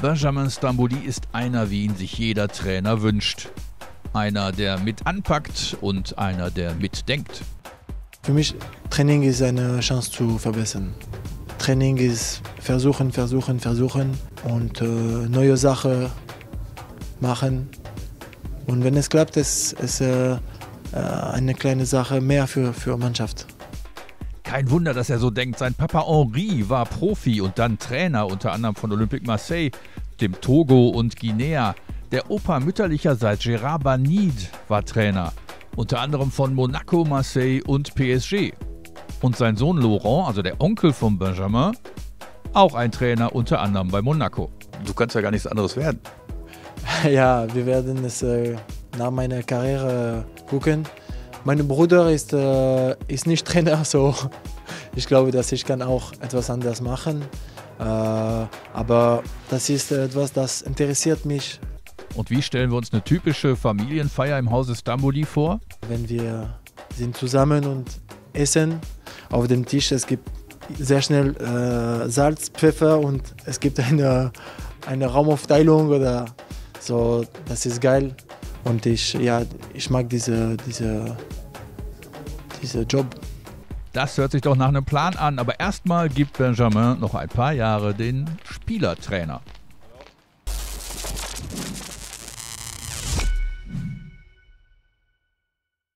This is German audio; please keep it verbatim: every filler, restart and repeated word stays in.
Benjamin Stambouli ist einer, wie ihn sich jeder Trainer wünscht. Einer, der mit anpackt und einer, der mitdenkt. Für mich Training ist eine Chance zu verbessern. Training ist versuchen, versuchen, versuchen und äh, neue Sachen machen. Und wenn es klappt, ist es äh, eine kleine Sache mehr für für Mannschaft. Kein Wunder, dass er so denkt. Sein Papa Henri war Profi und dann Trainer, unter anderem von Olympique Marseille, dem Togo und Guinea. Der Opa mütterlicherseits Gérard Banide war Trainer, unter anderem von Monaco, Marseille und P S G. Und sein Sohn Laurent, also der Onkel von Benjamin, auch ein Trainer, unter anderem bei Monaco. Du kannst ja gar nichts anderes werden. Ja, wir werden es äh, nach meiner Karriere gucken. Mein Bruder ist, äh, ist nicht Trainer, so ich glaube, dass ich kann auch etwas anderes machen. Äh, aber das ist etwas, das interessiert mich. Und wie stellen wir uns eine typische Familienfeier im Hause Stambouli vor? Wenn wir sind zusammen und essen auf dem Tisch, es gibt sehr schnell äh, Salz, Pfeffer und es gibt eine, eine Raumaufteilung oder so. Das ist geil. Und ich, ja, ich mag diese, diese, diese Job. Das hört sich doch nach einem Plan an, aber erstmal gibt Benjamin noch ein paar Jahre den Spielertrainer.